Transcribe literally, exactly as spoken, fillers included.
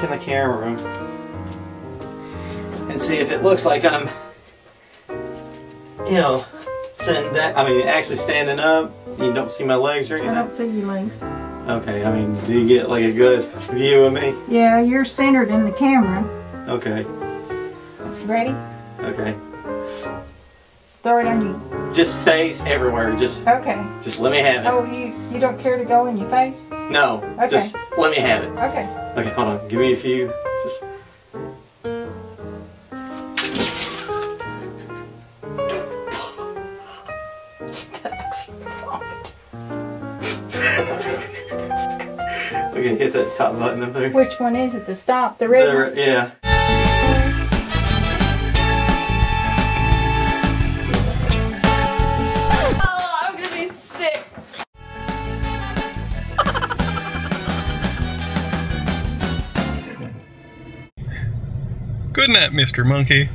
look in the camera room and see if it looks like I'm, you know, sitting down. I mean, actually standing up. You don't see my legs or anything? I don't see your legs. Okay, I mean, do you get like a good view of me? Yeah, you're centered in the camera. Okay. Ready? Okay. Throw it on you. Just face everywhere. Just okay. Just let me have it. Oh, you you don't care to go in your face? No. Okay. Just let me have it. Okay. Okay, hold on. Give me a few. Just. Okay, hit that top button up there. Which one is it? The stop? The red? The, yeah. Good night, Mister Monkey.